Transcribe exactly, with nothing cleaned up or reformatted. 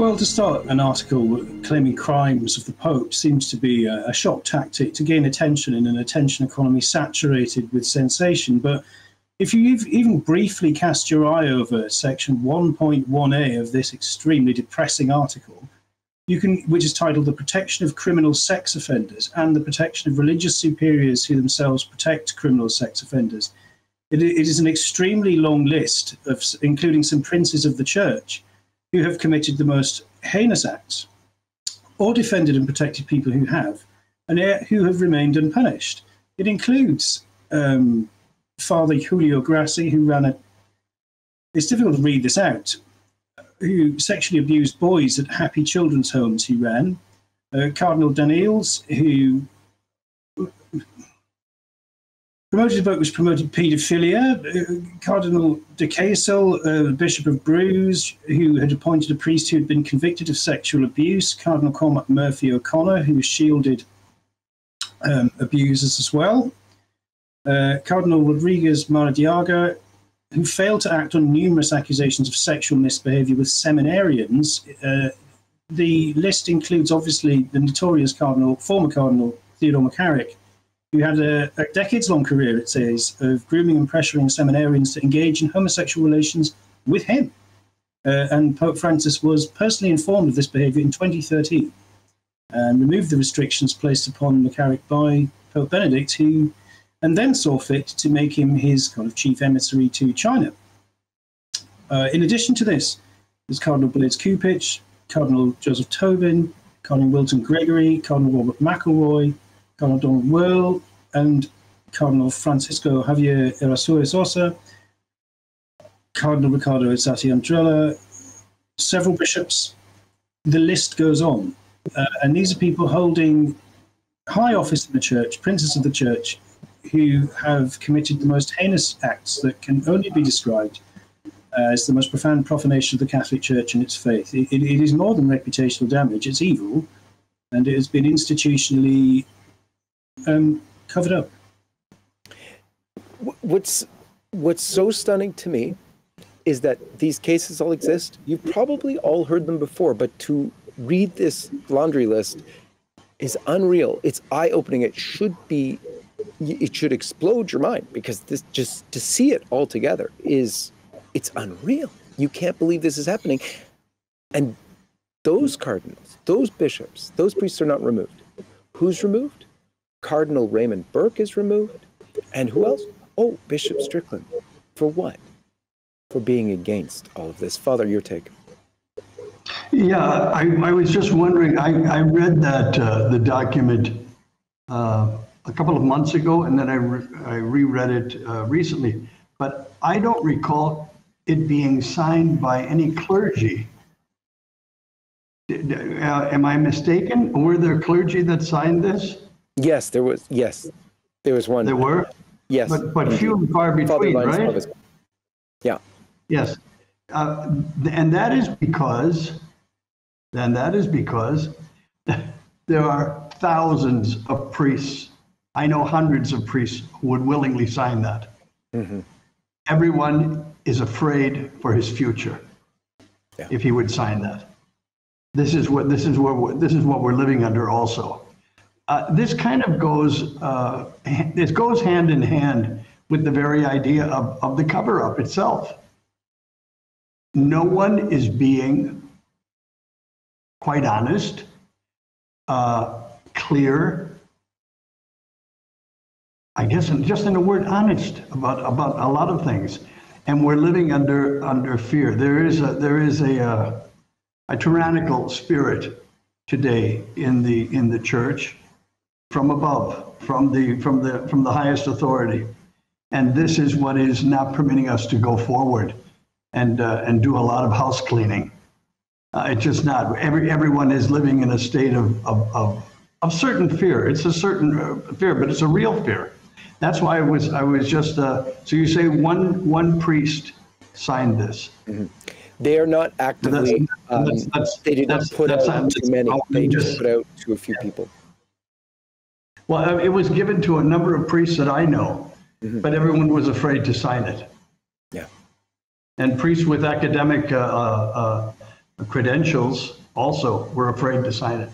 Well, to start, an article claiming crimes of the Pope seems to be a, a shock tactic to gain attention in an attention economy saturated with sensation. But if you even briefly cast your eye over section one point one A of this extremely depressing article, you can, which is titled "The Protection of Criminal Sex Offenders and the Protection of Religious Superiors Who Themselves Protect Criminal Sex Offenders," it, it is an extremely long list, of, including some princes of the Church, who have committed the most heinous acts, or defended and protected people who have, and who have remained unpunished. It includes um, Father Julio Grassi, who ran a, it's difficult to read this out, who sexually abused boys at Happy Children's Homes he ran, uh, Cardinal Daniels, who promoted, but was promoted paedophilia, uh, Cardinal de Caisel, uh, Bishop of Bruges, who had appointed a priest who had been convicted of sexual abuse, Cardinal Cormac Murphy O'Connor, who shielded um, abusers as well, uh, Cardinal Rodriguez Maradiaga, who failed to act on numerous accusations of sexual misbehavior with seminarians. Uh, the list includes, obviously, the notorious cardinal, former Cardinal Theodore McCarrick, who had a, a decades-long career, it says, of grooming and pressuring seminarians to engage in homosexual relations with him. Uh, and Pope Francis was personally informed of this behavior in twenty thirteen and removed the restrictions placed upon McCarrick by Pope Benedict, who and then saw fit to make him his kind of chief emissary to China. Uh, in addition to this, there's Cardinal Blase Cupich, Cardinal Joseph Tobin, Cardinal Wilton Gregory, Cardinal Robert McElroy, Cardinal Donald Wuerl, and Cardinal Francisco Javier Errazuriz Osa, Cardinal Ricardo Ezzati Andrella, several bishops. The list goes on. Uh, and these are people holding high office in the Church, princes of the Church, who have committed the most heinous acts that can only be described as the most profound profanation of the Catholic Church and its faith. It, it, it is more than reputational damage, it's evil, and it has been institutionally um, covered up. What's, what's so stunning to me is that these cases all exist. You've probably all heard them before, but to read this laundry list is unreal. It's eye-opening. It should be It should explode your mind, because this, just to see it all together is, it's unreal. You can't believe this is happening. And those cardinals, those bishops, those priests are not removed. Who's removed? Cardinal Raymond Burke is removed. And who else? Oh, Bishop Strickland. For what? For being against all of this. Father, your take. Yeah, I, I was just wondering, I, I read that, uh, the document, uh, a couple of months ago, and then I, re I reread it uh, recently, but I don't recall it being signed by any clergy. Did, uh, am I mistaken? Were there clergy that signed this? Yes, there was. Yes, there was one. There were? Yes. But, but few and far between, right? Yeah. Yes. Uh, and that is because, and that is because there are thousands of priests. I know hundreds of priests who would willingly sign that. Mm-hmm. Everyone is afraid for his future, yeah, if he would sign that. This is what this is what we're, this is what we're living under. Also, uh, this kind of goes uh, this goes hand in hand with the very idea of, of the cover-up itself. No one is being quite honest, uh, clear. I guess, and just in a word, honest about about a lot of things, and we're living under under fear. There is a there is a uh, a tyrannical spirit today in the in the Church, from above, from the from the from the highest authority, and this is what is not permitting us to go forward, and uh, and do a lot of house cleaning. Uh, it's just not. Every everyone is living in a state of of of, of certain fear. It's a certain uh, fear, but it's a real fear. That's why I was I was just uh, so you say one one priest signed this. Mm-hmm. They are not actively. That's, um, that's, that's, they did not put out too many. They just put out to a few yeah. people. Well, it was given to a number of priests that I know, mm-hmm. but everyone was afraid to sign it. Yeah, and priests with academic uh, uh, credentials also were afraid to sign it.